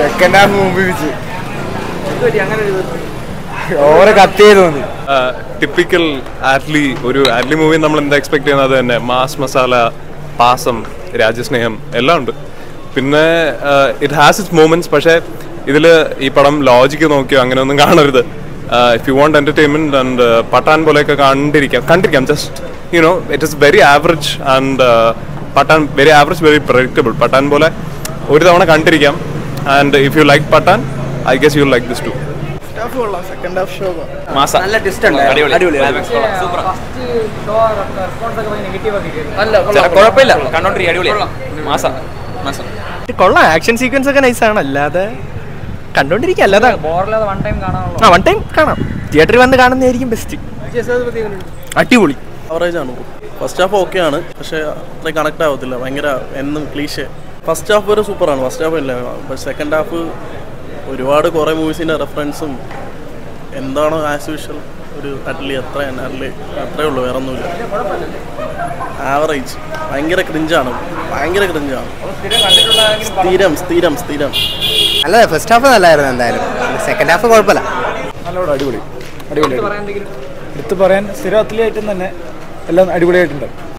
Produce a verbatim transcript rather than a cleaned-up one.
Second half movie uh, typical Atli, Atli movie namal expect cheynathu Mass Masala, Pasam, Rajasneham, ellam undu. It has its moments, pakshe idile ee padam logic nokkiyo angane onnum kaanarudhu. Uh, if you want entertainment and uh, Pathan Boleka Kandirikam, just, you know, it is very average and uh, Pathan, very average, very predictable. Pathan Bole, Uridavana Kandirikam, and if you like Pathan, I guess you'll like this too. Second half show. Masa. Nalla distant. Masa. Masa. Action sequence nice one time ah, one time theatre vandu kaanunnathirikkum best attiboli average aanu first half okay aanu pakshe athre connect aavathilla vayangara ennum cliche first half vare super aanu first half illa but second half oruvaadu kore movies inde reference um endano as usual oru atli athre anarle athre ullu veronu illa average vayangara cringe aanu vayangara cringe aanu stiram stiram stiram The first half is the second half is the second half. Hello, Adi Gudi. Adi Gudi. Adi Gudi. Adi Gudi. Adi Gudi.